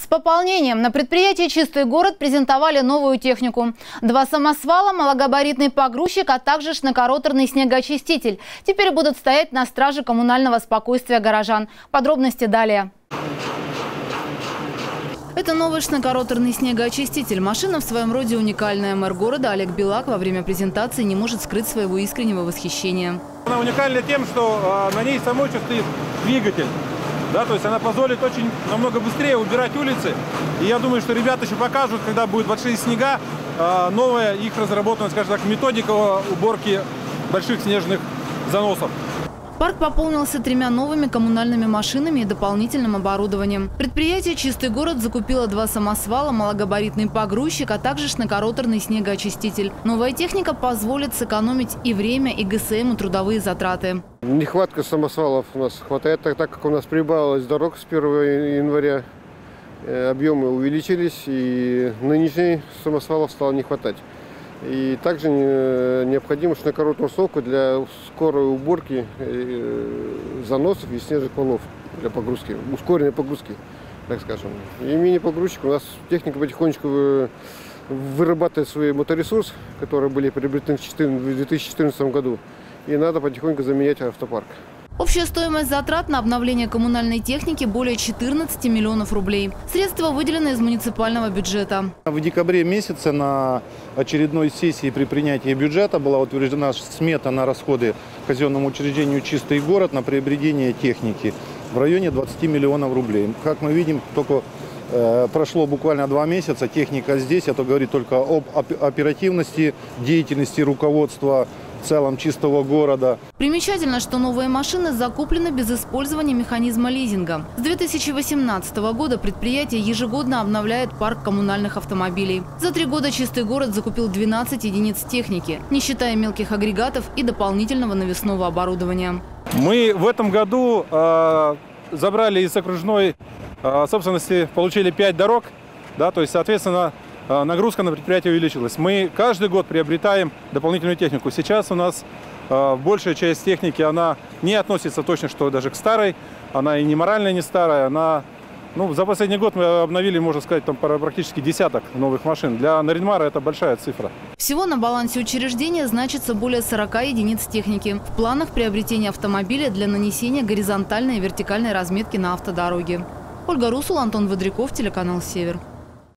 С пополнением на предприятии «Чистый город» презентовали новую технику. Два самосвала, малогабаритный погрузчик, а также шнекороторный снегоочиститель теперь будут стоять на страже коммунального спокойствия горожан. Подробности далее. Это новый шнекороторный снегоочиститель. Машина в своем роде уникальная. Мэр города Олег Белак во время презентации не может скрыть своего искреннего восхищения. Она уникальна тем, что на ней самой чувствует двигатель. Да, то есть она позволит очень намного быстрее убирать улицы. И я думаю, что ребята еще покажут, когда будет большие снега, новая их разработанная, скажем так, методика уборки больших снежных заносов. Парк пополнился тремя новыми коммунальными машинами и дополнительным оборудованием. Предприятие «Чистый город» закупило два самосвала, малогабаритный погрузчик, а также шнекороторный снегоочиститель. Новая техника позволит сэкономить и время, и ГСМ, и трудовые затраты. Нехватка самосвалов у нас хватает, так как у нас прибавилось дорог с 1 января. Объемы увеличились, и нынешних самосвалов стало не хватать. И также необходима шнекороторная установка для скорой уборки заносов и снежных валов для погрузки, ускоренной погрузки, так скажем. И мини-погрузчик, у нас техника потихонечку вырабатывает свой моторесурс, которые были приобретены в 2014 году, и надо потихоньку заменять автопарк. Общая стоимость затрат на обновление коммунальной техники более 14 миллионов рублей. Средства выделены из муниципального бюджета. В декабре месяце на очередной сессии при принятии бюджета была утверждена смета на расходы казенному учреждению «Чистый город» на приобретение техники в районе 20 миллионов рублей. Как мы видим, только прошло буквально 2 месяца, техника здесь, это говорит только об оперативности, деятельности руководства в целом «Чистого города». Примечательно, что новые машины закуплены без использования механизма лизинга. С 2018 года предприятие ежегодно обновляет парк коммунальных автомобилей. За 3 года «Чистый город» закупил 12 единиц техники, не считая мелких агрегатов и дополнительного навесного оборудования. Мы в этом году забрали из окружной собственности, получили 5 дорог, да, то есть, соответственно, нагрузка на предприятие увеличилась. Мы каждый год приобретаем дополнительную технику. Сейчас у нас большая часть техники, она не относится точно, что даже к старой. Она и не моральная, не старая. Она, ну, за последний год мы обновили, можно сказать, там практически десяток новых машин. Для Наринмара это большая цифра. Всего на балансе учреждения значится более 40 единиц техники. В планах приобретения автомобиля для нанесения горизонтальной и вертикальной разметки на автодороге. Ольга Русул, Антон Водряков, телеканал «Север».